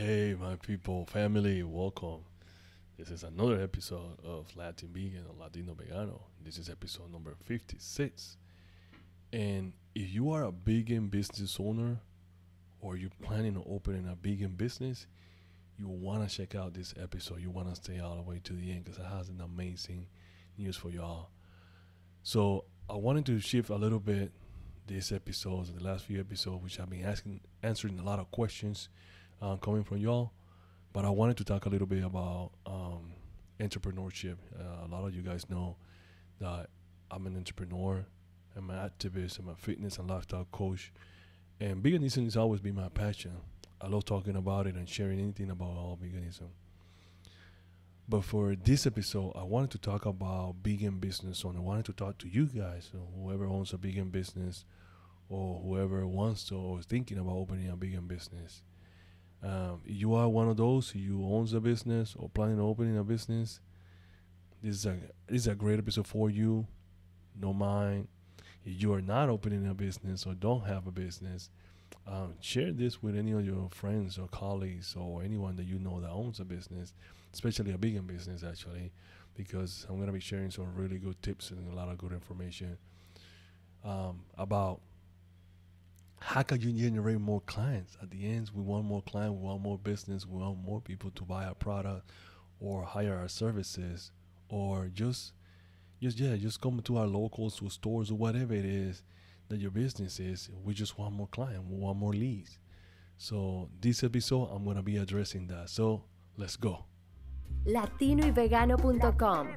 Hey, my people, family, welcome. This is another episode of Latin Vegan or Latino Vegano. This is episode number 56. And if you are a vegan business owner or you're planning on opening a vegan business, you want to check out this episode. You want to stay all the way to the end because it has an amazing news for y'all. So I wanted to shift a little bit this episode, the last few episodes, which I've been answering a lot of questions coming from y'all, but I wanted to talk a little bit about entrepreneurship. A lot of you guys know that I'm an entrepreneur, I'm an activist, I'm a fitness and lifestyle coach, and veganism has always been my passion. I love talking about it and sharing anything about all veganism. But for this episode, I wanted to talk about vegan business owner. I wanted to talk to you guys, so whoever owns a vegan business or whoever wants to or is thinking about opening a vegan business. You are one of those who owns a business or planning on opening a business. This is a great episode for you. No mind. If you are not opening a business or don't have a business, share this with any of your friends or colleagues or anyone that you know that owns a business, especially a vegan business, actually, because I'm going to be sharing some really good tips and a lot of good information about how can you generate more clients. At the end, we want more clients, we want more business, we want more people to buy our product or hire our services or just come to our locals, to stores, or whatever it is that your business is. We just want more clients, we want more leads. So this episode, I'm going to be addressing that. So let's go. latinoyvegano.com.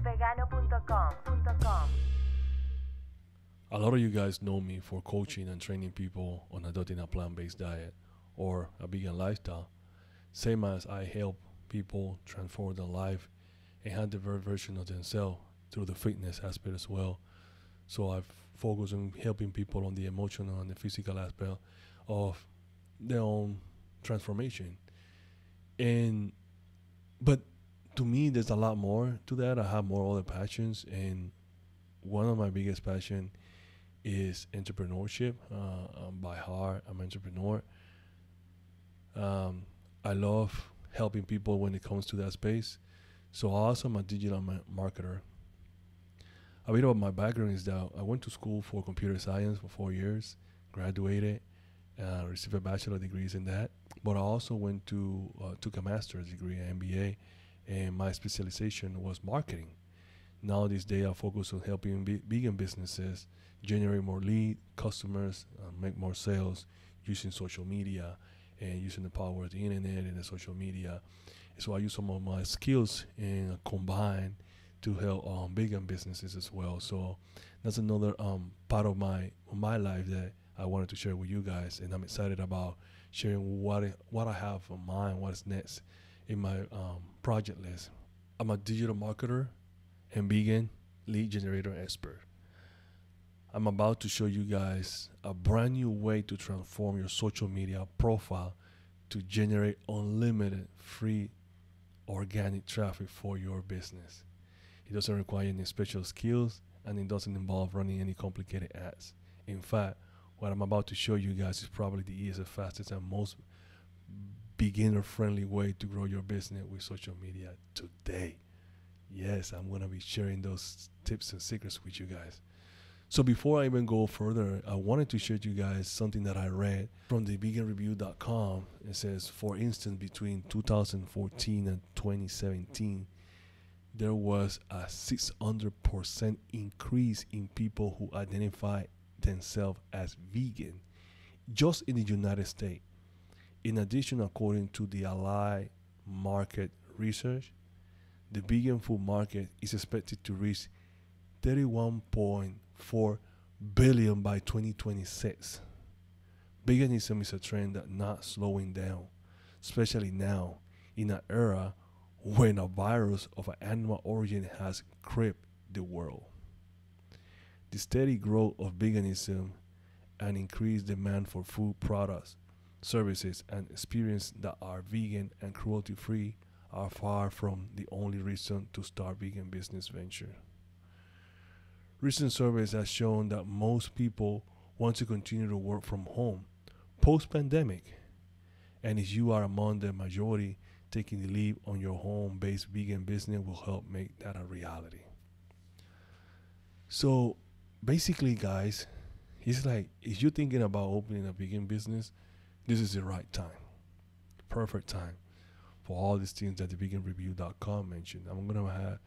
A lot of you guys know me for coaching and training people on adopting a plant-based diet or a vegan lifestyle, same as I help people transform their life and have the version of themselves through the fitness aspect as well. So I focus on helping people on the emotional and the physical aspect of their own transformation. But to me, there's a lot more to that. I have more other passions, and one of my biggest passions is entrepreneurship. By heart, I'm an entrepreneur. I love helping people when it comes to that space. So also I'm a digital marketer. A bit of my background is that I went to school for computer science for 4 years, graduated, received a bachelor degree in that, but I also went to took a master's degree, an MBA, and my specialization was marketing. Now these days I focus on helping vegan businesses generate more lead customers, make more sales using social media and using the power of the internet and the social media. So I use some of my skills and combine to help vegan businesses as well. So that's another part of my life that I wanted to share with you guys, and I'm excited about sharing what I have in mind, what's next in my project list. I'm a digital marketer and vegan lead generator expert. I'm about to show you guys a brand new way to transform your social media profile to generate unlimited free organic traffic for your business. It doesn't require any special skills, and it doesn't involve running any complicated ads. In fact, what I'm about to show you guys is probably the easiest, fastest, and most beginner-friendly way to grow your business with social media today. Yes, I'm going to be sharing those tips and secrets with you guys. So before I even go further, I wanted to share to you guys something that I read from the veganreview.com. It says, for instance, between 2014 and 2017, there was a 600% increase in people who identify themselves as vegan just in the United States. In addition, according to the Allied Market Research, the vegan food market is expected to reach $31.4 billion by 2026. Veganism is a trend that's not slowing down, especially now in an era when a virus of an animal origin has gripped the world. The steady growth of veganism and increased demand for food products, services, and experiences that are vegan and cruelty-free are far from the only reason to start vegan business venture. Recent surveys have shown that most people want to continue to work from home post-pandemic, And if you are among the majority, taking the lead on your home-based vegan business will help make that a reality. So basically, guys, it's like if you're thinking about opening a vegan business, this is the right time, perfect time for all these things that the veganreview.com mentioned. I'm going to have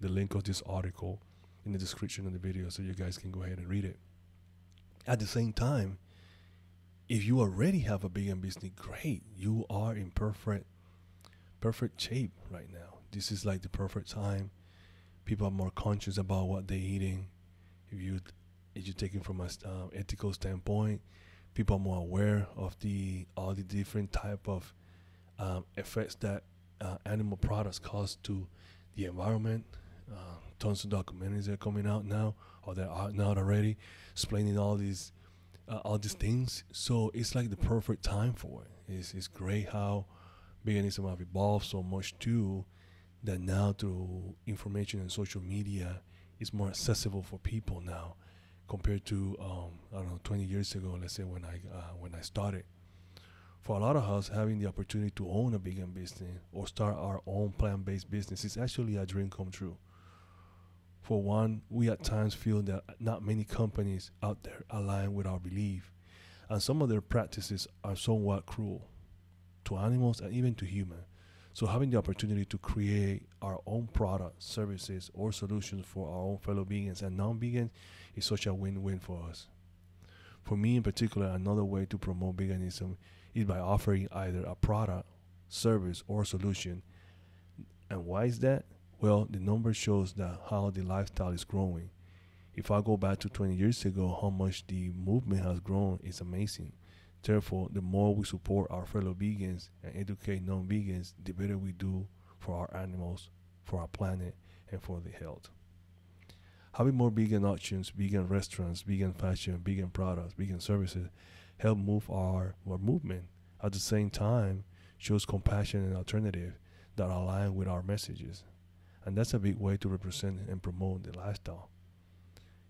the link of this article in the description of the video so you guys can go ahead and read it. At the same time, if you already have a vegan business, great. You are in perfect shape right now. This is like the perfect time. People are more conscious about what they're eating. If you're taking from an ethical standpoint, people are more aware of all the different type of effects that animal products cause to the environment. Tons of documentaries that are coming out now, or that are not already, explaining all these things. So it's like the perfect time for it. It's great how veganism have evolved so much too, that now through information and social media, it's more accessible for people now compared to I don't know, 20 years ago, let's say, when I started. For a lot of us, having the opportunity to own a vegan business or start our own plant-based business is actually a dream come true. For one, we at times feel that not many companies out there align with our belief, and some of their practices are somewhat cruel to animals and even to humans. So having the opportunity to create our own products, services, or solutions for our own fellow vegans and non-vegans is such a win-win for us. For me in particular, another way to promote veganism is by offering either a product, service, or solution. And why is that? Well, the number shows that how the lifestyle is growing. If I go back to 20 years ago, how much the movement has grown is amazing. Therefore, the more we support our fellow vegans and educate non-vegans, the better we do for our animals, for our planet, and for the health. Having more vegan options, vegan restaurants, vegan fashion, vegan products, vegan services help move our movement. At the same time, shows compassion and alternative that align with our messages. And that's a big way to represent and promote the lifestyle.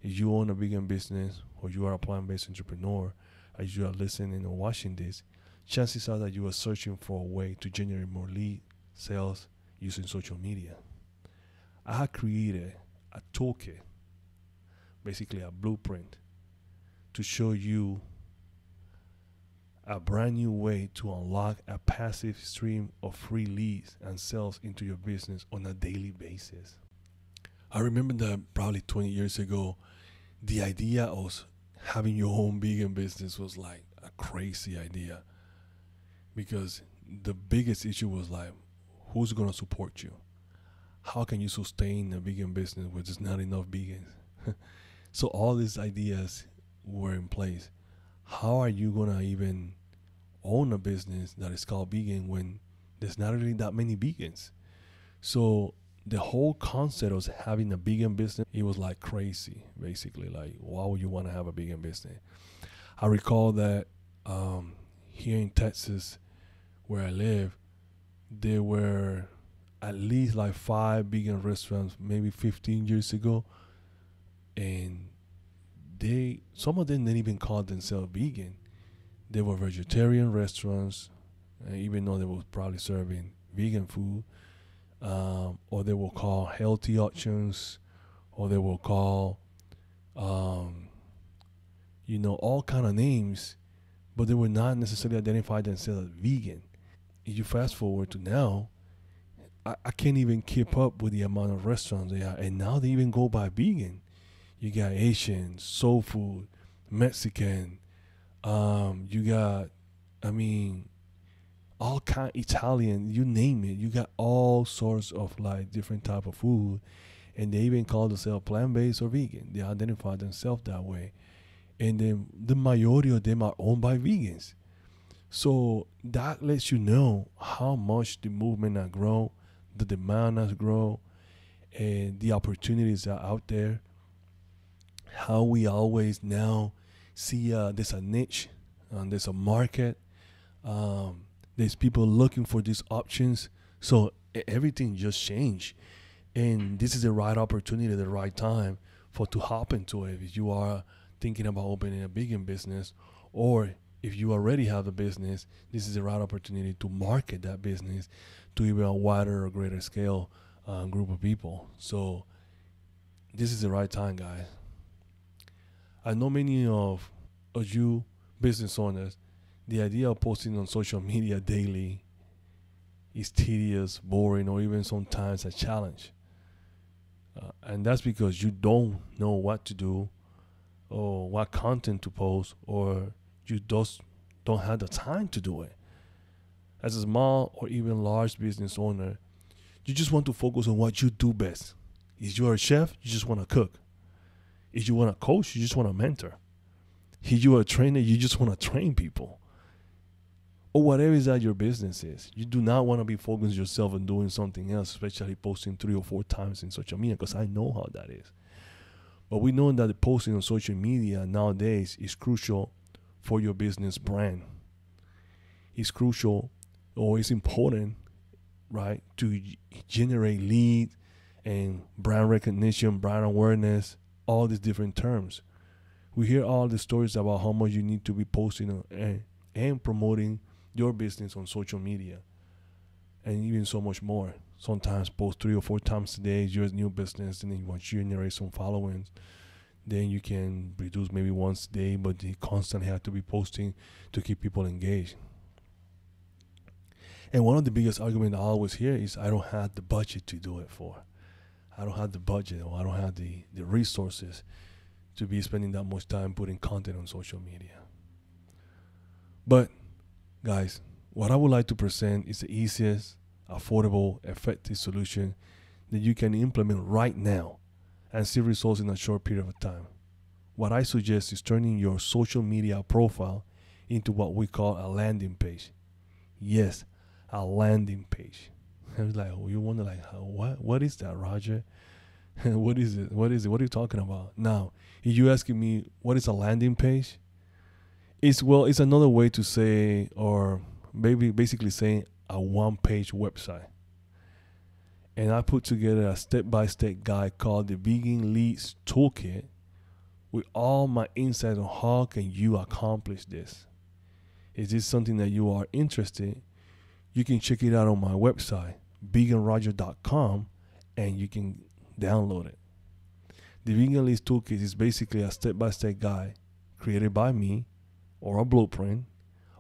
If you own a vegan business or you are a plant-based entrepreneur, as you are listening or watching this, chances are that you are searching for a way to generate more lead sales using social media. I have created a toolkit, basically a blueprint, to show you a brand new way to unlock a passive stream of free leads and sales into your business on a daily basis. I remember that probably 20 years ago, the idea of having your own vegan business was like a crazy idea, because the biggest issue was like, who's going to support you? How can you sustain a vegan business where there's not enough vegans? So all these ideas were in place. How are you going to even own a business that is called vegan when there's not really that many vegans? So the whole concept of having a vegan business, it was like crazy, basically. Like, why would you want to have a vegan business? I recall that here in Texas, where I live, there were at least like 5 vegan restaurants, maybe 15 years ago. And some of them didn't even call themselves vegan. They were vegetarian restaurants, even though they were probably serving vegan food. Or they will call healthy options, or they will call, you know, all kind of names, but they will not necessarily identify themselves as vegan. If you fast forward to now, I can't even keep up with the amount of restaurants they are, and now they even go by vegan. You got Asian, soul food, Mexican, you got, I mean, all kind of Italian, you name it. You got all sorts of like different type of food, and they even call themselves plant-based or vegan. They identify themselves that way, and then the majority of them are owned by vegans. So that lets you know how much the movement has grown, the demand has grown, and the opportunities are out there. How we always now see there's a niche, there's a market, there's people looking for these options. So everything just changed. And this is the right opportunity, the right time to hop into it. If you are thinking about opening a vegan business, or If you already have a business, this is the right opportunity to market that business to even a wider or greater scale group of people. So this is the right time, guys. I know many of you business owners, the idea of posting on social media daily is tedious, boring, or even sometimes a challenge. And that's because you don't know what to do or what content to post, or you just don't have the time to do it. As a small or even large business owner, you just want to focus on what you do best. If you're a chef, you just want to cook. If you want to coach, you just want to mentor. If you're a trainer, you just want to train people. Or whatever is that your business is. You do not want to be focusing yourself on doing something else, especially posting 3 or 4 times in social media, because I know how that is. But we know that the posting on social media nowadays is crucial for your business brand. It's crucial, or it's important, right, to generate lead and brand recognition, brand awareness, all these different terms. We hear all the stories about how much you need to be posting and promoting your business on social media, and even so much more. Sometimes post 3 or 4 times a day your new business, and then once you generate some followings, then you can reduce maybe once a day, but you constantly have to be posting to keep people engaged. And one of the biggest arguments I always hear is, I don't have the budget to do it for. I don't have the budget, or I don't have the resources to be spending that much time putting content on social media. But guys, what I would like to present is the easiest, affordable, effective solution that you can implement right now and see results in a short period of time. What I suggest is turning your social media profile into what we call a landing page. Yes, a landing page. I was like, oh, you wonder like, what is that, Roger? What is it? What is it? What are you talking about? Now, you asking me, what is a landing page? It's another way to say, or maybe basically saying, a one-page website. And I put together a step-by-step guide called the Vegan Leads Toolkit with all my insights on how can you accomplish this. Is this something that you are interested in? You can check it out on my website, veganroger.com, and you can download it. The Vegan Leads Toolkit is basically a step-by-step guide created by me, or a blueprint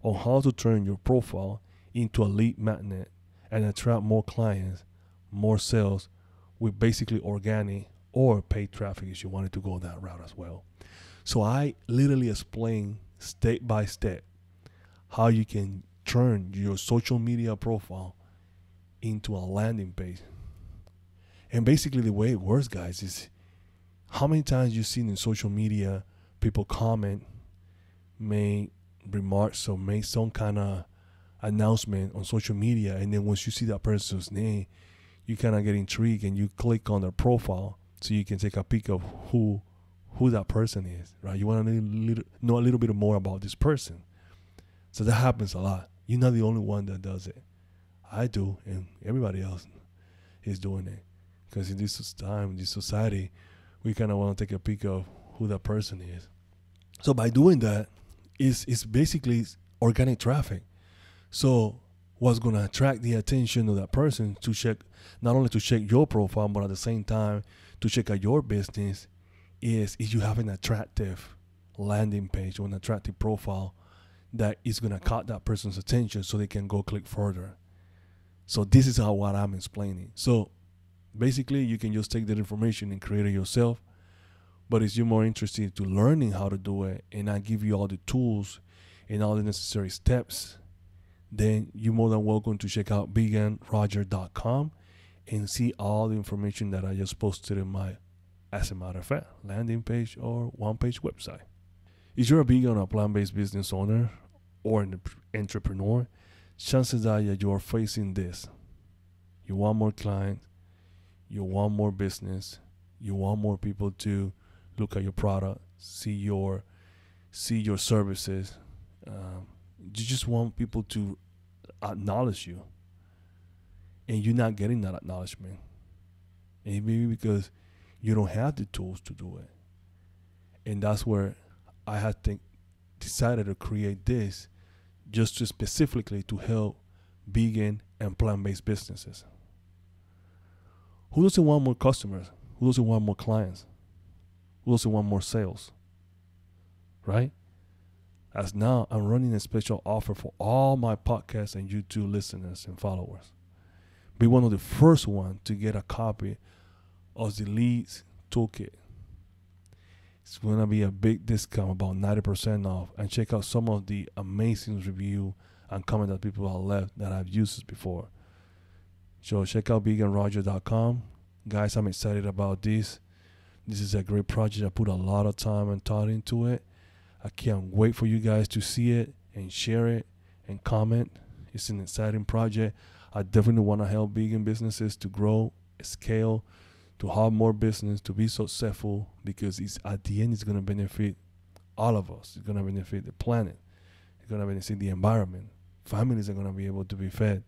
on how to turn your profile into a lead magnet and attract more clients, more sales with basically organic or paid traffic if you wanted to go that route as well. So I literally explain step by step how you can turn your social media profile into a landing page. And basically the way it works, guys, is how many times you've seen in social media people comment, make remarks, or make some kind of announcement on social media, and then once you see that person's name, you kind of get intrigued and you click on their profile so you can take a peek of who that person is, right? You want to know a little bit more about this person. So that happens a lot. You're not the only one that does it. I do, and everybody else is doing it, because in this time, in this society, we kind of want to take a peek of who that person is. So by doing that, it's basically organic traffic. So what's going to attract the attention of that person to check, not only to check your profile, but at the same time to check out your business, is if you have an attractive landing page or an attractive profile that is going to caught that person's attention so they can go click further. So this is how what I'm explaining. So basically you can just take that information and create it yourself. But if you're more interested to learning how to do it, and I give you all the tools and all the necessary steps, then you're more than welcome to check out veganroger.com and see all the information that I just posted in my, as a matter of fact, landing page or one-page website. If you're a vegan or plant-based business owner or an entrepreneur, chances are that you are facing this. You want more clients, you want more business, you want more people to look at your product, see your services. You just want people to acknowledge you, and you're not getting that acknowledgement. And maybe because you don't have the tools to do it. And that's where I had decided to create this just to specifically to help vegan and plant-based businesses. Who doesn't want more customers? Who doesn't want more clients? Who doesn't want more sales? Right? As now, I'm running a special offer for all my podcast and YouTube listeners and followers. Be one of the first ones to get a copy of the Leads Toolkit. It's going to be a big discount, about 90% off. And check out some of the amazing review and comment that people have left that I've used this before. So check out veganroger.com. Guys, I'm excited about this. This is a great project. I put a lot of time and thought into it. I can't wait for you guys to see it and share it and comment. It's an exciting project. I definitely want to help vegan businesses to grow, scale, to have more business, to be successful, because it's, at the end, it's going to benefit all of us. It's going to benefit the planet. It's going to benefit the environment. Families are going to be able to be fed.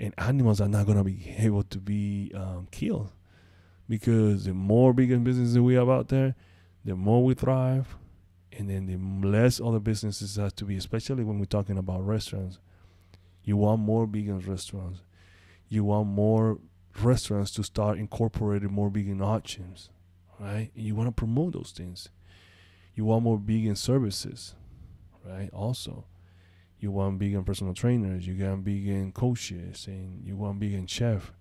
And animals are not going to be able to be killed, because the more vegan businesses we have out there, the more we thrive, and then the less other businesses have to be, especially when we're talking about restaurants. You want more vegan restaurants. You want more restaurants to start incorporating more vegan options, right? And you want to promote those things. You want more vegan services, right? Also, you want vegan personal trainers. You want vegan coaches, and you want vegan chef.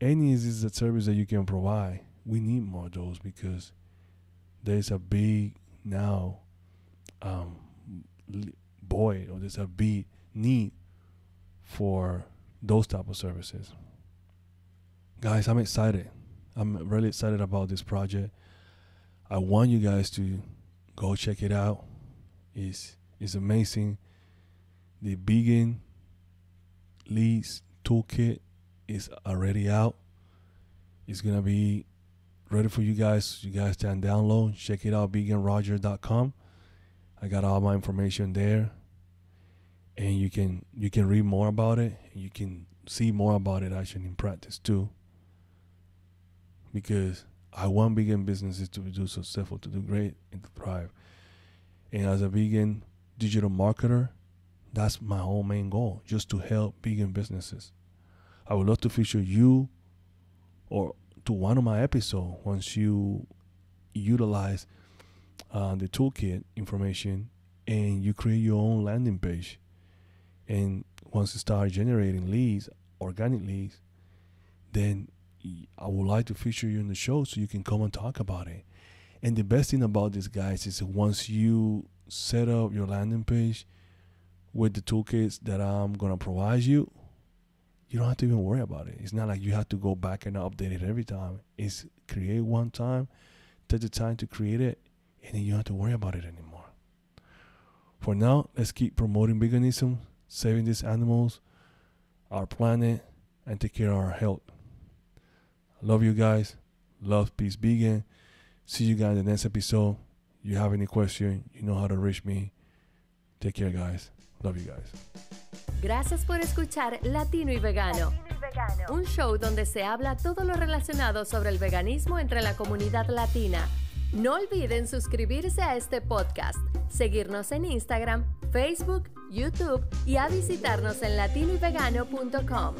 Any of these services that you can provide, we need more of those, because there's a big now void, or there's a big need for those type of services. Guys, I'm excited. I'm really excited about this project. I want you guys to go check it out. It's amazing. The Vegan Leads Toolkit is already out. It's going to be ready for you guys. You guys can download. Check it out, veganroger.com. I got all my information there. And you can read more about it. You can see more about it actually in practice too. Because I want vegan businesses to be successful, to do great, and to thrive. And as a vegan digital marketer, that's my whole main goal, just to help vegan businesses. I would love to feature you or to one of my episodes once you utilize the toolkit information and you create your own landing page. And once you start generating leads, organic leads, then I would like to feature you in the show so you can come and talk about it. And the best thing about this, guys, is once you set up your landing page with the toolkits that I'm going to provide you, you don't have to even worry about it. It's not like you have to go back and update it every time. It's create one time, take the time to create it, and then you don't have to worry about it anymore. For now, let's keep promoting veganism, saving these animals, our planet, and take care of our health. I love you guys. Love, peace, vegan. See you guys in the next episode. If you have any question, you know how to reach me. Take care, guys. Love you guys. Gracias por escuchar Latino y Vegano, un show donde se habla todo lo relacionado sobre el veganismo entre la comunidad latina. No olviden suscribirse a este podcast, seguirnos en Instagram, Facebook, YouTube y a visitarnos en latinoyvegano.com.